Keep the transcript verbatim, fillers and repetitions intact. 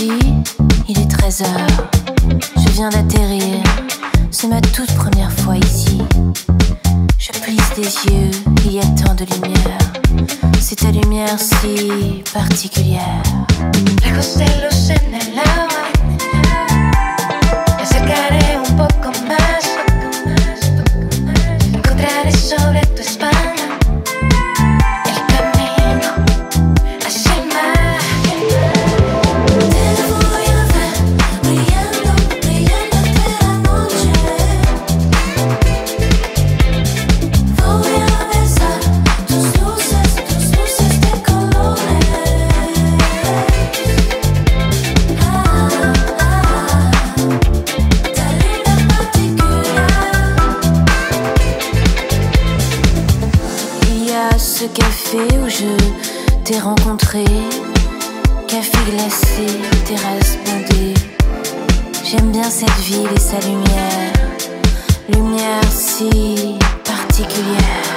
City, il est treize heures. Je viens d'atterrir, c'est ma toute première fois ici. Je plisse des yeux, il y a tant de lumière. C'est ta lumière si particulière. La costelos en el agua. Me acercaré un poco más. Encontraré sobre tu espalda. Ce café où je t'ai rencontré, café glacé, terrasse bondée. J'aime bien cette ville et sa lumière, lumière si particulière.